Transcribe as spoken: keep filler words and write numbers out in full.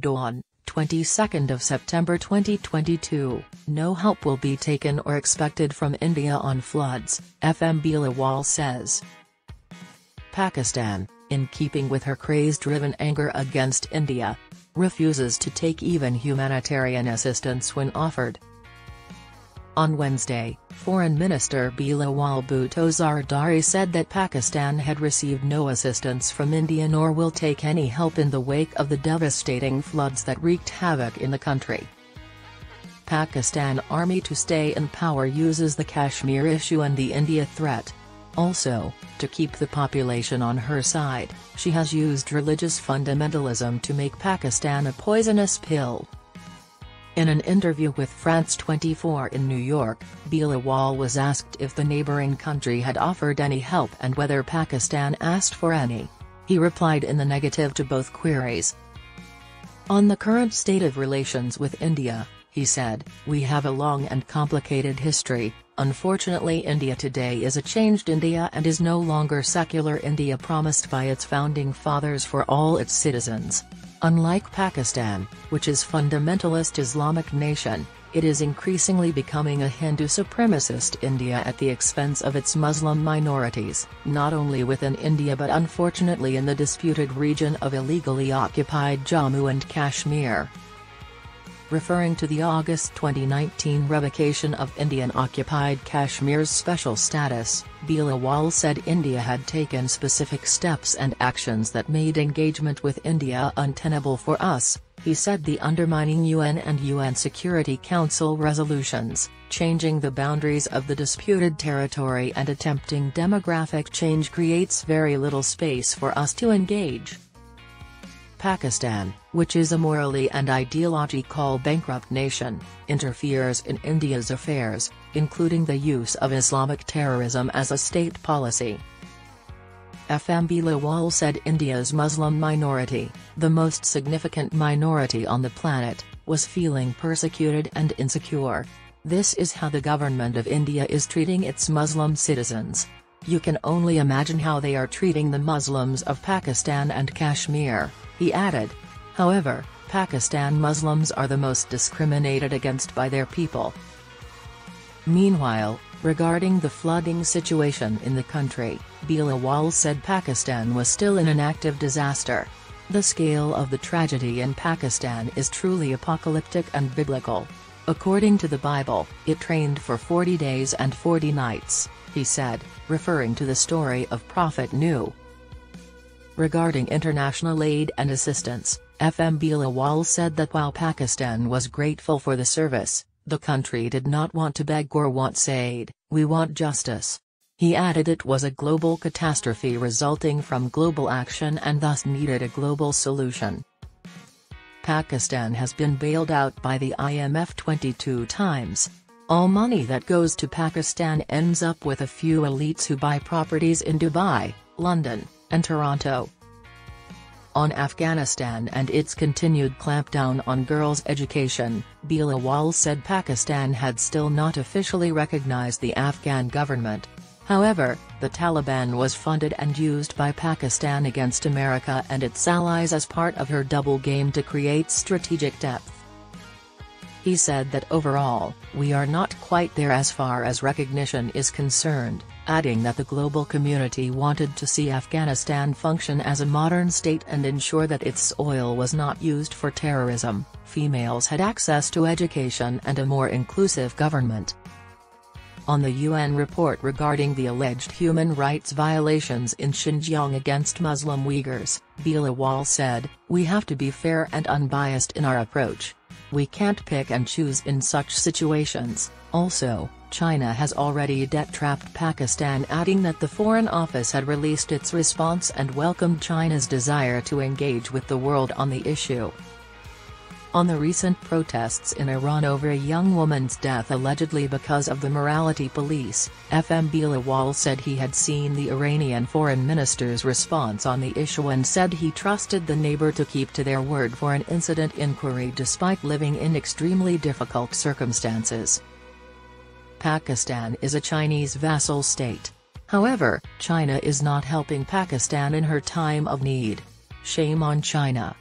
Dawn, twenty-second of September twenty twenty-two, no help will be taken or expected from India on floods, F M Bilawal says. Pakistan, in keeping with her craze-driven anger against India, refuses to take even humanitarian assistance when offered. On Wednesday, Foreign Minister Bilawal Bhutto Zardari said that Pakistan had received no assistance from India nor will take any help in the wake of the devastating floods that wreaked havoc in the country. Pakistan army to stay in power uses the Kashmir issue and the India threat. Also, to keep the population on her side, she has used religious fundamentalism to make Pakistan a poisonous pill. In an interview with France twenty-four in New York, Bilawal was asked if the neighboring country had offered any help and whether Pakistan asked for any. He replied in the negative to both queries. On the current state of relations with India, he said, "We have a long and complicated history. Unfortunately, India today is a changed India and is no longer secular India promised by its founding fathers for all its citizens. Unlike Pakistan, which is fundamentalist Islamic nation, it is increasingly becoming a Hindu supremacist India at the expense of its Muslim minorities, not only within India but unfortunately in the disputed region of illegally occupied Jammu and Kashmir." Referring to the August twenty nineteen revocation of Indian-occupied Kashmir's special status, Bilawal said India had taken specific steps and actions that made engagement with India untenable for us. He said the undermining U N and U N Security Council resolutions, changing the boundaries of the disputed territory and attempting demographic change creates very little space for us to engage. Pakistan, which is a morally and ideologically bankrupt nation, interferes in India's affairs, including the use of Islamic terrorism as a state policy. F M Bilawal said India's Muslim minority, the most significant minority on the planet, was feeling persecuted and insecure. "This is how the government of India is treating its Muslim citizens. You can only imagine how they are treating the Muslims of Pakistan and Kashmir," he added. However, Pakistan Muslims are the most discriminated against by their people. Meanwhile, regarding the flooding situation in the country, Bilawal said Pakistan was still in an active disaster. "The scale of the tragedy in Pakistan is truly apocalyptic and biblical. According to the Bible, it rained for forty days and forty nights, he said, referring to the story of Prophet Nuh. Regarding international aid and assistance, F M Bilawal said that while Pakistan was grateful for the service, the country did not want to beg or want aid, "We want justice." He added it was a global catastrophe resulting from global action and thus needed a global solution. Pakistan has been bailed out by the I M F twenty-two times. All money that goes to Pakistan ends up with a few elites who buy properties in Dubai, London, and Toronto. On Afghanistan and its continued clampdown on girls' education, Bilawal said Pakistan had still not officially recognized the Afghan government. However, the Taliban was funded and used by Pakistan against America and its allies as part of her double game to create strategic depth. He said that overall, we are not quite there as far as recognition is concerned, adding that the global community wanted to see Afghanistan function as a modern state and ensure that its oil was not used for terrorism, females had access to education and a more inclusive government. On the U N report regarding the alleged human rights violations in Xinjiang against Muslim Uyghurs, Bilawal said, "We have to be fair and unbiased in our approach. We can't pick and choose in such situations." Also, China has already debt-trapped Pakistan, adding that the Foreign Office had released its response and welcomed China's desire to engage with the world on the issue. On the recent protests in Iran over a young woman's death allegedly because of the morality police, F M Bilawal said he had seen the Iranian foreign minister's response on the issue and said he trusted the neighbor to keep to their word for an incident inquiry despite living in extremely difficult circumstances. Pakistan is a Chinese vassal state. However, China is not helping Pakistan in her time of need. Shame on China.